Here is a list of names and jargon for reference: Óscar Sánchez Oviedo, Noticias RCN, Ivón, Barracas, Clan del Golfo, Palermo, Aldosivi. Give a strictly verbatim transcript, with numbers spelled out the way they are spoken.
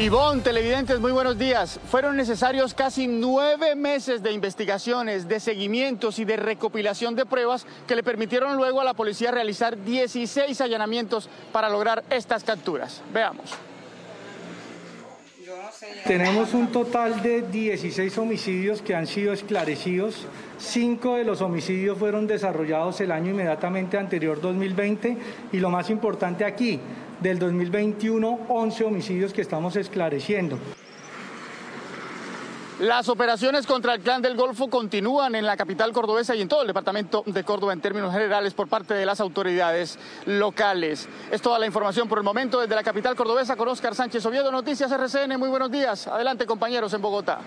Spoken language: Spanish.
Ivón, televidentes, muy buenos días. Fueron necesarios casi nueve meses de investigaciones, de seguimientos y de recopilación de pruebas que le permitieron luego a la policía realizar dieciséis allanamientos para lograr estas capturas. Veamos. Tenemos un total de dieciséis homicidios que han sido esclarecidos. Cinco de los homicidios fueron desarrollados el año inmediatamente anterior, dos mil veinte, y lo más importante aquí, del dos mil veintiuno, once homicidios que estamos esclareciendo. Las operaciones contra el Clan del Golfo continúan en la capital cordobesa y en todo el departamento de Córdoba en términos generales por parte de las autoridades locales. Es toda la información por el momento desde la capital cordobesa con Óscar Sánchez Oviedo, Noticias R C N. Muy buenos días. Adelante, compañeros en Bogotá.